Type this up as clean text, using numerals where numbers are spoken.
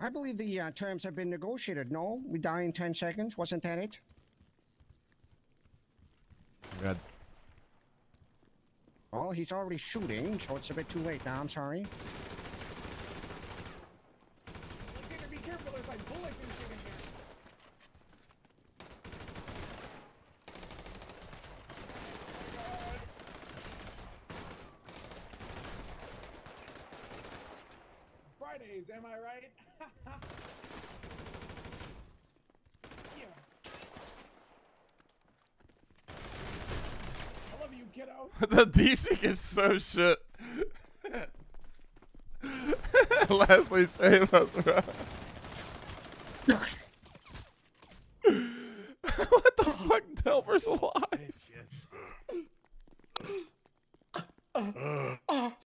I believe the terms have been negotiated. No, we die in 10 seconds. Wasn't that it? God. Well, he's already shooting, so it's a bit too late now. I'm sorry. Well, be careful. There's like bullets and shit in here. Fridays, am I right? Yeah. I love you, kiddo. The DC is so shit. Lastly, save us, bro.